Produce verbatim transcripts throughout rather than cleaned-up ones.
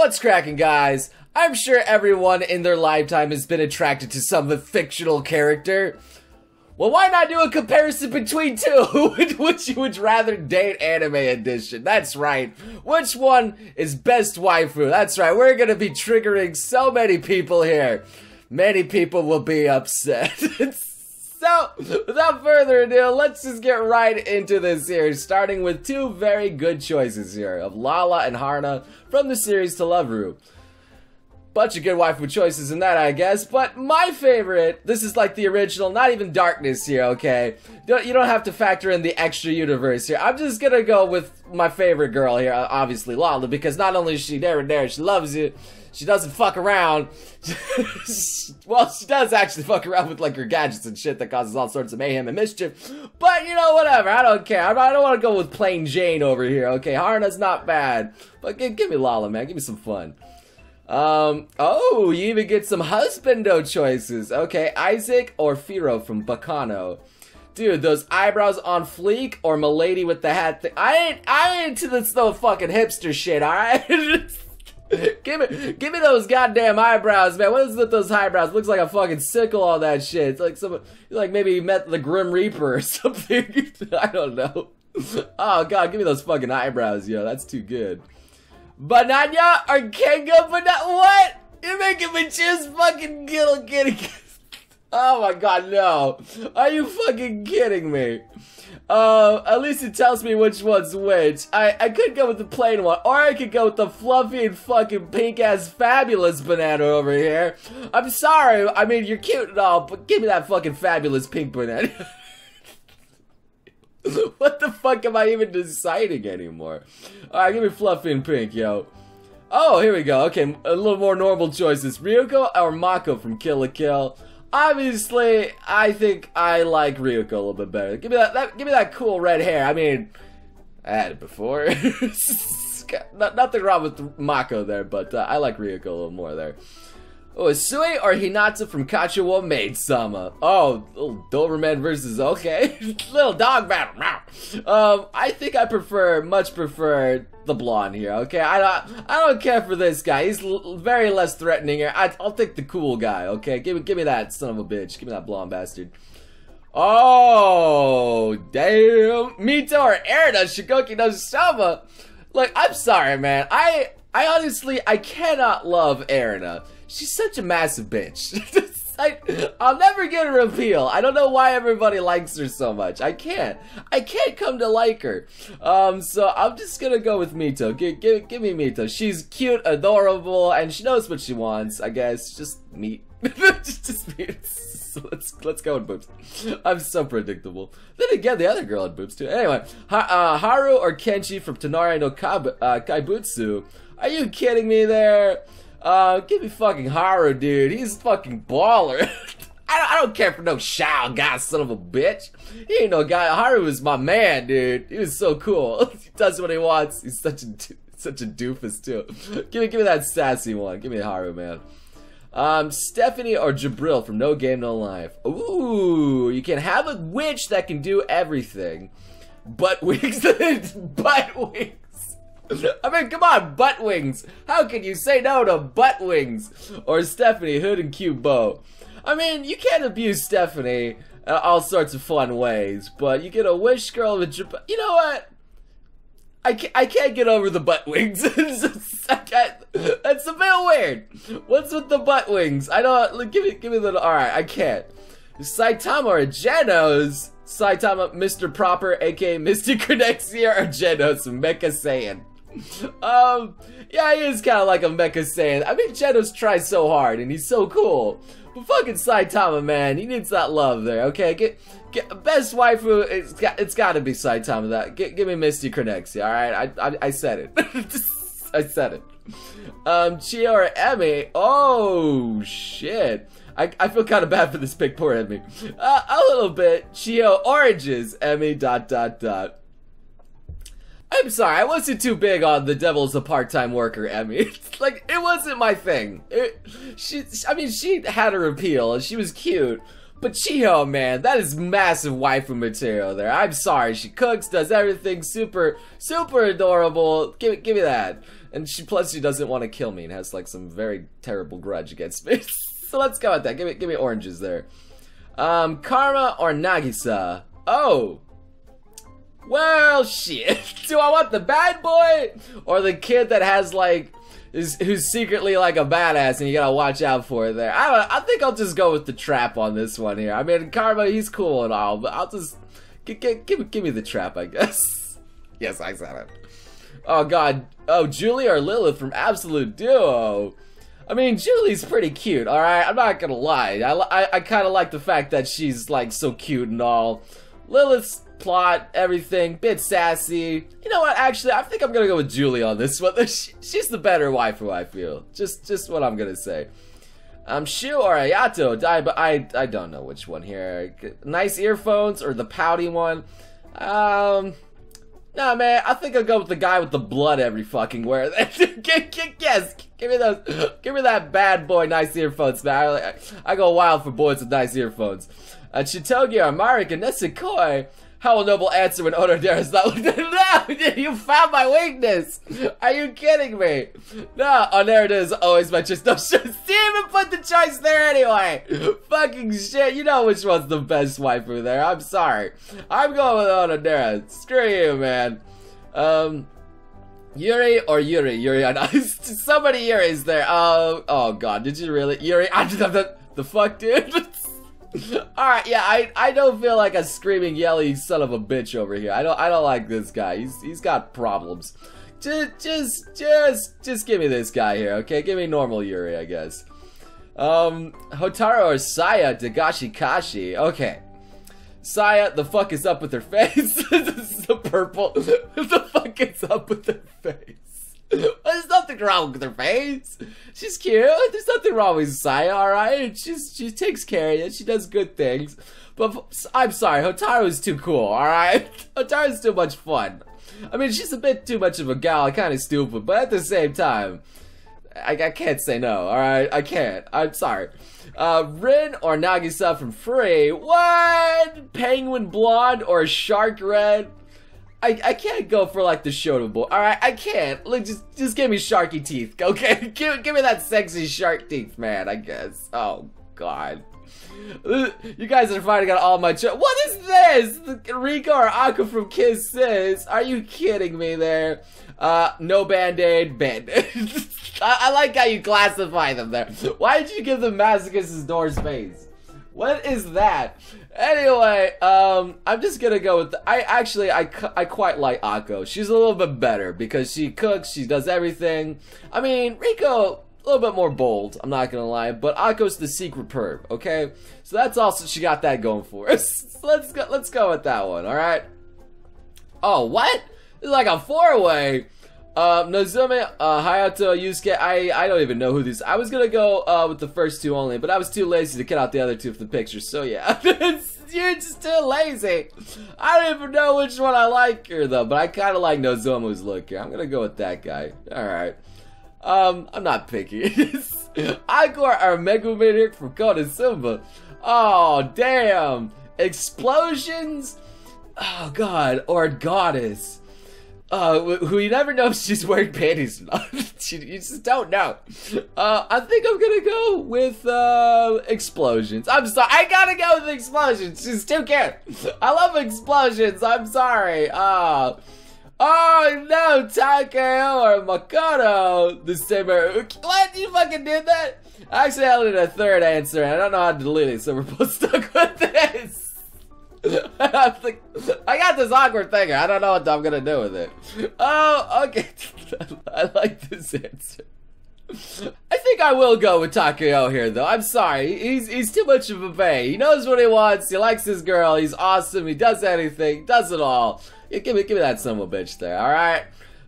What's cracking, guys? I'm sure everyone in their lifetime has been attracted to some fictional character. Well, why not do a comparison between two? Which you would rather date anime edition? That's right. Which one is best waifu? That's right. We're gonna be triggering so many people here. Many people will be upset. So, without further ado, let's just get right into this here, starting with two very good choices here, of Lala and Haruna from the series To Love Ru. Bunch of good waifu choices in that, I guess, but my favorite, this is like the original, not even darkness here, okay? Don't, you don't have to factor in the extra universe here. I'm just gonna go with my favorite girl here, obviously, Lala, because not only is she there and there, she loves you. She doesn't fuck around. Well, she does actually fuck around with like her gadgets and shit that causes all sorts of mayhem and mischief. But you know, whatever. I don't care. I don't want to go with plain Jane over here. Okay, Haruna's not bad, but give, give me Lala, man. Give me some fun. Um. Oh, you even get some husbando choices. Okay, Isaac or Firo from Baccano. Dude, those eyebrows on fleek or Milady with the hat thing. I ain't. I ain't into this no fucking hipster shit. All right. Give me, give me those goddamn eyebrows, man. What is with those eyebrows? Looks like a fucking sickle, all that shit. It's like some, like maybe you met the Grim Reaper or something. I don't know. Oh god, give me those fucking eyebrows, yo. That's too good. Bananya or Kengo Banana? What? You're making me choose fucking Kittle Kitty. Oh my god, no. Are you fucking kidding me? Uh, at least it tells me which one's which. I, I could go with the plain one, or I could go with the fluffy and fucking pink-ass fabulous banana over here. I'm sorry, I mean, you're cute and all, but give me that fucking fabulous pink banana. What the fuck am I even deciding anymore? Alright, give me fluffy and pink, yo. Oh, here we go, okay, a little more normal choices. Ryuko or Mako from Kill la Kill. Obviously, I think I like Ryuko a little bit better. Give me that, that give me that cool red hair. I mean, I had it before. Not, nothing wrong with Mako there, but uh, I like Ryuko a little more there. Oh, Isui or Hinata from Kaichou wa Maid-sama. Oh, little Doberman versus okay, little dog battle. Um, I think I prefer, much prefer the blonde here. Okay, I don't, I don't care for this guy. He's l very less threatening here. I, I'll take the cool guy. Okay, give me, give me that son of a bitch. Give me that blonde bastard. Oh, damn, Mito or Erida Shigoki no Shama. Like, I'm sorry, man. I, I honestly, I cannot love Erida. She's such a massive bitch. I, I'll never get her appeal. I don't know why everybody likes her so much. I can't. I can't come to like her. Um, so I'm just gonna go with Mito. G give, give me Mito. She's cute, adorable, and she knows what she wants, I guess. Just meat. just, just meat. So let's, let's go with boobs. I'm so predictable. Then again, the other girl had boobs too. Anyway, ha uh, Haru or Kenshi from Tenari no Ka uh, Kaibutsu. Are you kidding me there? Uh, give me fucking Haru, dude. He's fucking baller. I, don't, I don't care for no Shao guy, son of a bitch. He ain't no guy. Haru is my man, dude. He was so cool. He does what he wants. He's such a such a doofus too. give me give me that sassy one. Give me Haru, man. Um, Stephanie or Jabril from No Game No Life. Ooh, you can have a witch that can do everything, butt wigs, butt wigs. I mean, come on, butt wings. How can you say no to butt wings? Or Stephanie, Hood and Cute Bo. I mean, you can't abuse Stephanie in all sorts of fun ways, but you get a wish girl with Japan. You know what? I can't, I can't get over the butt wings. I can't, that's a bit weird. What's with the butt wings? I don't. Look, give me, give me a little. All right, I can't. Saitama or Genos. Saitama, Mister Proper, aka Mister Credexia or Genos, Mecha Saiyan. Um, yeah, he is kind of like a Mecha Saiyan. I mean, Genos tries so hard, and he's so cool. But fucking Saitama, man, he needs that love there, okay? Get, get best waifu, it's got, it's gotta be Saitama, that. Get, give me Misty Credexia, alright? I, I, I said it. I said it. Um, Chia or Emi, oh, shit. I, I feel kind of bad for this pick, poor Emmy. Uh, a little bit. Chio oranges. Emmy dot dot dot. I'm sorry, I wasn't too big on the devil's a part-time worker, Emmy. Like, it wasn't my thing. It, she, I mean, she had her appeal, and she was cute. But Chio, man, that is massive waifu material there. I'm sorry, she cooks, does everything, super, super adorable. Give, give me that. And she plus she doesn't want to kill me and has like some very terrible grudge against me. So let's go with that. Give me give me oranges there. Um, Karma or Nagisa? Oh. Well, shit. Do I want the bad boy or the kid that has like is who's secretly like a badass and you gotta watch out for it there? I don't. I think I'll just go with the trap on this one here. I mean, Karma, he's cool and all, but I'll just give give give me the trap, I guess. Yes, I said it. Oh God. Oh, Julie or Lilith from Absolute Duo. I mean, Julie's pretty cute, alright? I'm not gonna lie. I, I, I kinda like the fact that she's, like, so cute and all. Lilith's plot, everything, bit sassy. You know what, actually, I think I'm gonna go with Julie on this one. She, she's the better waifu, I feel. Just just what I'm gonna say. Um, Shu or Ayato? I, I, I don't know which one here. Nice earphones or the pouty one? Um... Nah, man, I think I'll go with the guy with the blood every fucking where. Yes, give me those, give me that bad boy nice earphones, man. I, I go wild for boys with nice earphones. Uh, Chitogi or Marika Nesekoi? How will Noble answer when Ono Dare is not looking at it? No, you found my weakness! Are you kidding me? No, Onerda is always my choice. No, she didn't even put the choice there anyway! Fucking shit, you know which one's the best waifu there, I'm sorry. I'm going with Ono Dare. Screw you, man. Um, Yuri or Yuri? Yuri on Ice? So many Yuris there. Oh, oh god, did you really? Yuri? I just have the, the fuck, dude? Alright, yeah, I I don't feel like a screaming, yelly son of a bitch over here. I don't I don't like this guy. He's he's got problems. Just just just just give me this guy here, okay? Give me normal Yuri, I guess. Um, Hotaru or Saya Degashikashi? Okay. Saya, the fuck is up with her face? This is the purple. The fuck is up with her face? There's nothing wrong with her face. She's cute. There's nothing wrong with Saya, alright? She's, she takes care of you. She does good things. But I'm sorry, Hotaru's too cool, alright? Hotaru's too much fun. I mean, she's a bit too much of a gal, kind of stupid, but at the same time, I, I can't say no, alright? I can't. I'm sorry. Uh, Rin or Nagisa from Free? What? Penguin blonde or shark red? I, I can't go for like the shoto boy. Alright, I can't. Look, just just give me sharky teeth, okay? give, give me that sexy shark teeth, man, I guess. Oh, God. You guys are finally got all my cho- What is this? Rika or Aqua from Kiss Sis? Are you kidding me there? Uh, no band-aid, band-aid. I, I like how you classify them there. Why did you give them Masochist's door space? What is that? Anyway, um, I'm just gonna go with the, I actually, I, I quite like Akko. She's a little bit better because she cooks, she does everything. I mean, Riko, a little bit more bold, I'm not gonna lie, but Akko's the secret perv, okay? So that's also, she got that going for us. So let's go, let's go with that one, alright? Oh, what? It's like a four-way. Uh, Nozume, uh, Hayato, Yusuke, I, I don't even know who these- I was gonna go, uh, with the first two only, but I was too lazy to cut out the other two from the picture, so yeah. You're just too lazy! I don't even know which one I like here, though, but I kinda like Nozomu's look here. I'm gonna go with that guy. Alright. Um, I'm not picky. Igor or Megumi from Konosuba. Oh, damn! Explosions? Oh, God. Or Goddess. Uh, who you never know if she's wearing panties or not. You just don't know. Uh, I think I'm gonna go with, uh, explosions. I'm sorry, I gotta go with explosions. She's too cute. I love explosions, I'm sorry. Uh, oh no, Takeo or Makoto. The same error. What? You fucking did that? I actually added a third answer and I don't know how to delete it, so we're both stuck with this. I, like, I got this awkward thing. I don't know what I'm gonna do with it. Oh, okay. I like this answer. I think I will go with Takeo here, though. I'm sorry. He's he's too much of a bae. He knows what he wants. He likes his girl. He's awesome. He does anything. Does it all. Yeah, give me give me that summer bitch there. All right,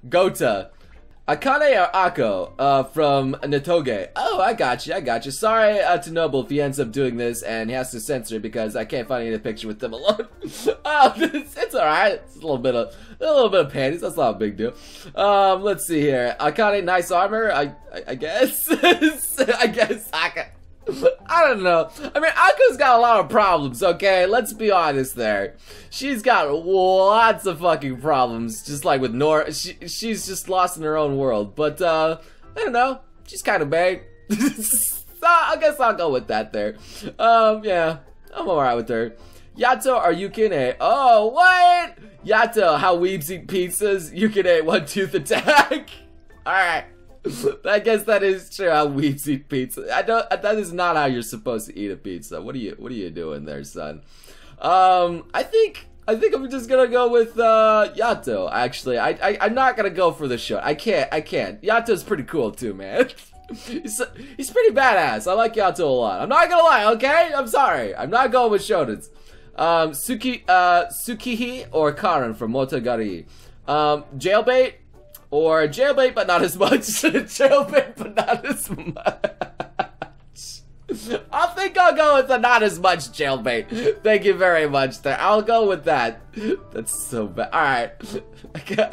Gota. Akane or Akko, uh, from Natoge. Oh, I got you, I got you. Sorry uh, to Noble if he ends up doing this and he has to censor it because I can't find any picture with them alone. Oh, it's, it's alright. It's a little bit of a little bit of panties. That's not a big deal. Um, let's see here. Akane, nice armor. I I, I guess. I guess Akko. I don't know. I mean, Akko's got a lot of problems, okay? Let's be honest there. She's got lots of fucking problems, just like with Nora. She, she's just lost in her own world. But, uh, I don't know. She's kind of bad. So I guess I'll go with that there. Um, yeah. I'm alright with her. Yato or Yukine? Oh, what? Yato, how weebs eat pizzas. Yukine, one tooth attack. Alright. I guess that is true. How weebs eat pizza. I don't. That is not how you're supposed to eat a pizza. What are you? What are you doing there, son? Um, I think. I think I'm just gonna go with uh, Yato. Actually, I, I. I'm not gonna go for the show. I can't. I can't. Yato's pretty cool too, man. he's, he's pretty badass. I like Yato a lot. I'm not gonna lie. Okay. I'm sorry. I'm not going with Shonens. Um, Suki. Uh, Tsukihi or Karin from Motogari. Um, Jailbait. Or jailbait, but not as much. Jailbait, but not as much. I think I'll go with the not as much jailbait. Thank you very much. There, I'll go with that. That's so bad. All right,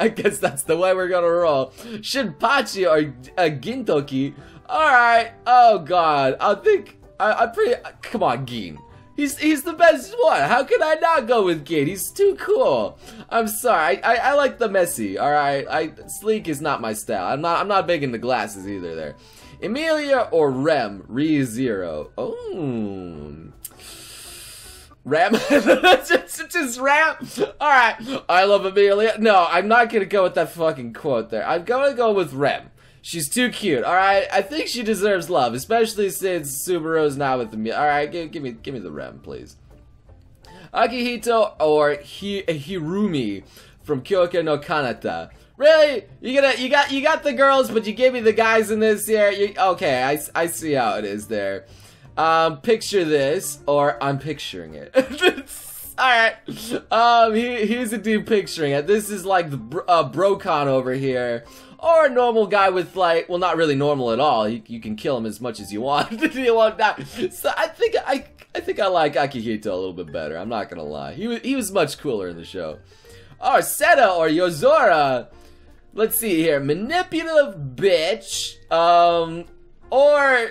I guess that's the way we're gonna roll. Shinpachi or uh, Gintoki. All right. Oh God, I think I, I pretty. Come on, Gin. He's, he's the best one. How can I not go with Gin? He's too cool. I'm sorry. I, I, I like the messy. All right. I sleek is not my style. I'm not I'm not big into glasses either. There, Emilia or Rem Re:Zero. Oh, Rem. just, just Rem. All right. I love Emilia. No, I'm not gonna go with that fucking quote there. I'm gonna go with Rem. She's too cute, alright? I think she deserves love, especially since Subaru's not with me. Alright, give, give me give me the Rem, please. Akihito or Hi Hirumi from Kyōkai no Kanata. Really? You gonna you got you got the girls, but you gave me the guys in this here? You, okay, I, I see how it is there. Um, picture this, or I'm picturing it. Alright, um, he, here's a dude picturing it. This is like the bro, uh, Brocon over here. Or a normal guy with like, well, not really normal at all. You, you can kill him as much as you want. You want that. So I think I, I think I like Akihito a little bit better. I'm not gonna lie. He was, he was much cooler in the show. Oh, Seta or Yozora. Let's see here. Manipulative bitch. Um, or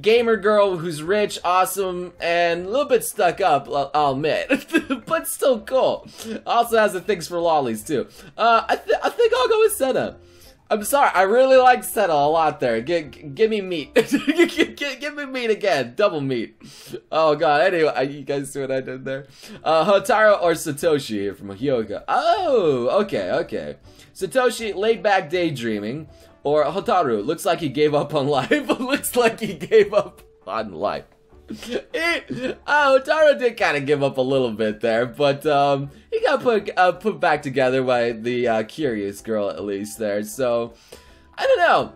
gamer girl who's rich, awesome, and a little bit stuck up. I'll admit, but still cool. Also has the things for lollies too. Uh, I, th I think I'll go with Seta. I'm sorry, I really like Seta a lot there. G g give me meat. g g give me meat again. Double meat. Oh god, anyway, you guys see what I did there? Uh, Hotaru or Satoshi from Hyouka. Oh, okay, okay. Satoshi, laid back daydreaming. Or Hotaru, looks like he gave up on life. Looks like he gave up on life. It, uh, Hotaru did kind of give up a little bit there, but um, he got put uh, put back together by the uh, curious girl at least there. So I don't know.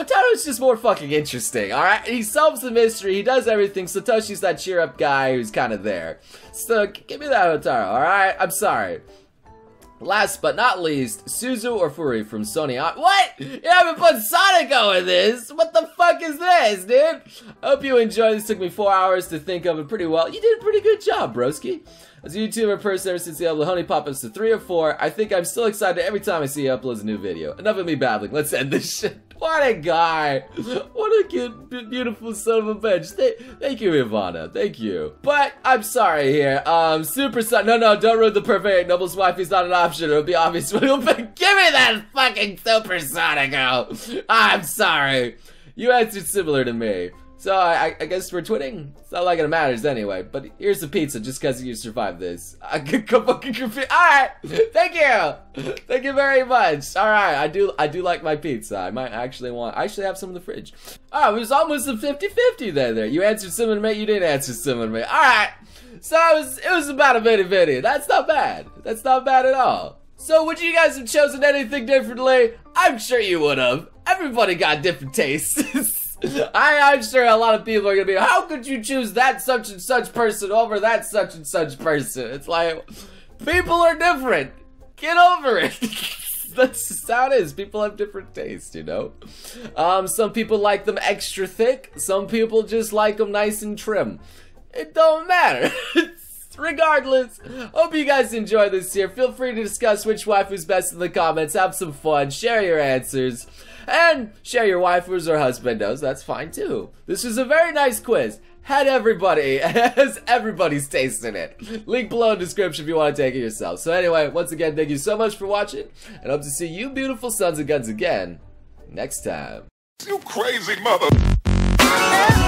Hotaru's just more fucking interesting. All right, he solves the mystery. He does everything. Satoshi's that cheer up guy who's kind of there. So give me that Hotaru. All right, I'm sorry. Last but not least, Suzu or Furi from Sony. What? You haven't put Sonic over this? What the fuck is this, dude? I hope you enjoyed this. Took me four hours to think of it pretty well. You did a pretty good job, broski. As a YouTuber person ever since the upload honey pop-ups to three or four, I think I'm still excited every time I see you upload a new video. Enough of me babbling. Let's end this shit. What a guy. What a cute, beautiful son of a bitch. Thank you, Ivana. Thank you. But I'm sorry here. Um, Super Son. No, no, don't ruin the perfect. Noble's wife is not an option. It'll be obvious. Give me that fucking Super Sonico. I'm sorry. You answered similar to me. So I, I guess we're twitting. It's not like it matters anyway. But here's the pizza just because you survived this. I could go fucking confused. All right, thank you, thank you very much. All right, I do I do like my pizza. I might actually want. I actually have some in the fridge. Oh, it was almost a fifty fifty there. There, you answered someone to me. You didn't answer someone to me. All right, so it was it was about a minute video. That's not bad. That's not bad at all. So would you guys have chosen anything differently? I'm sure you would have. Everybody got different tastes. I, I'm sure a lot of people are gonna be, how could you choose that such and such person over that such and such person? It's like, people are different. Get over it. That's just how it is. People have different tastes, you know? Um, some people like them extra thick. Some people just like them nice and trim. It don't matter. Regardless, hope you guys enjoyed this here. Feel free to discuss which waifu's best in the comments. Have some fun. Share your answers. and share your waifus or husbandos, that's fine too. This is a very nice quiz. Had everybody, has everybody's taste in it. Link below in the description if you want to take it yourself. So anyway, once again, thank you so much for watching, and hope to see you beautiful sons of guns again next time. You crazy mother...